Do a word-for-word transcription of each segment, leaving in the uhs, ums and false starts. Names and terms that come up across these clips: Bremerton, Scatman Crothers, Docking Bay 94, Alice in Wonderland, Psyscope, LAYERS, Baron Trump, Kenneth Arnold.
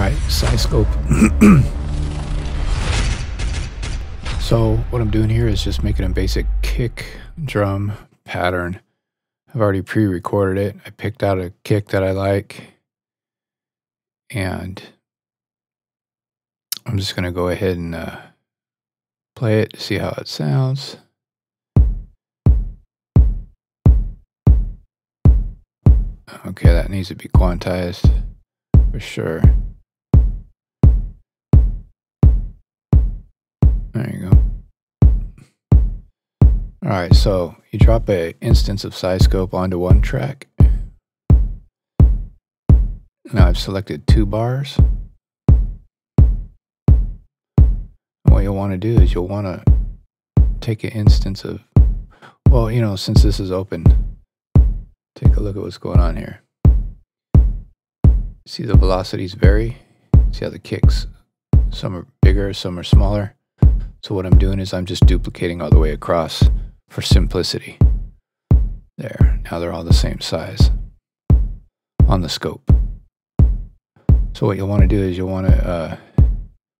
Alright, Psyscope. So what I'm doing here is just making a basic kick drum pattern. I've already pre-recorded it. I picked out a kick that I like, and I'm just going to go ahead and uh, play it to see how it sounds. Okay, that needs to be quantized for sure. There you go. Alright, so you drop an instance of Psyscope onto one track. Now I've selected two bars. And what you'll want to do is you'll want to take an instance of, well, you know, since this is open, take a look at what's going on here. See the velocities vary. See how the kicks, some are bigger, some are smaller. So what I'm doing is I'm just duplicating all the way across for simplicity. There, now they're all the same size on the scope. So what you'll want to do is you'll want to, uh,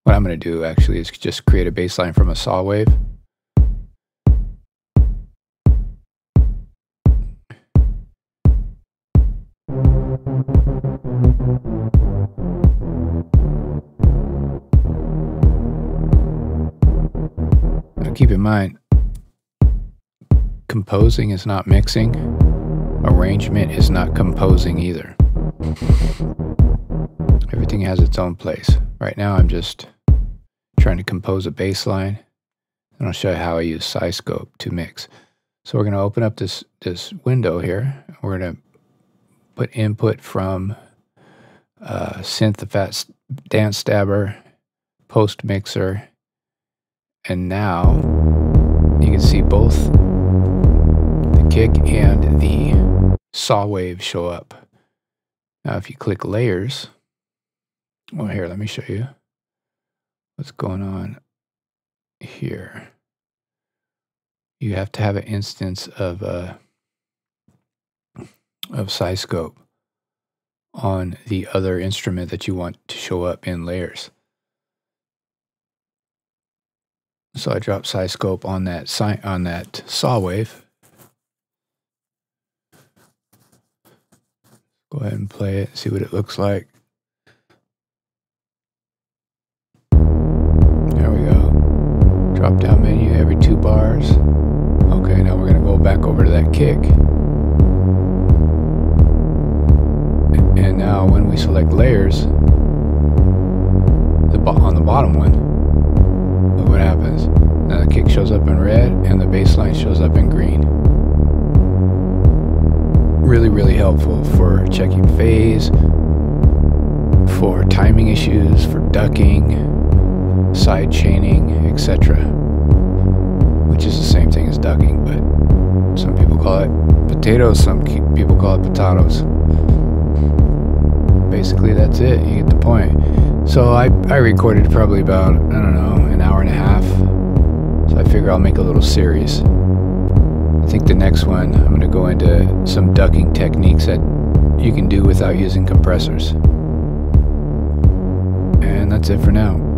what I'm going to do actually is just create a baseline from a saw wave. Keep in mind, composing is not mixing, arrangement is not composing either. Everything has its own place. Right now I'm just trying to compose a bass line, and I'll show you how I use Psyscope to mix. So we're going to open up this, this window here. We're going to put input from uh, synth, the fat dance stabber, post mixer. And now you can see both the kick and the saw wave show up. Now if you click layers, well here, let me show you what's going on here. You have to have an instance of, uh, of Psyscope on the other instrument that you want to show up in layers. So I dropped Psyscope on that si on that saw wave. Go ahead and play it, see what it looks like. There we go. Drop down menu every two bars. Okay, now we're gonna go back over to that kick. And now when we select layers, the bo on the bottom one, what happens? Now the kick shows up in red and the bass line shows up in green. Really, really helpful for checking phase, for timing issues, for ducking, side chaining, et cetera. Which is the same thing as ducking, but some people call it potatoes, some people call it potatoes. Basically, that's it. You get the point. So I, I recorded probably about, I don't know, an hour and a half. So I figure I'll make a little series. I think the next one, I'm going to go into some ducking techniques that you can do without using compressors. And that's it for now.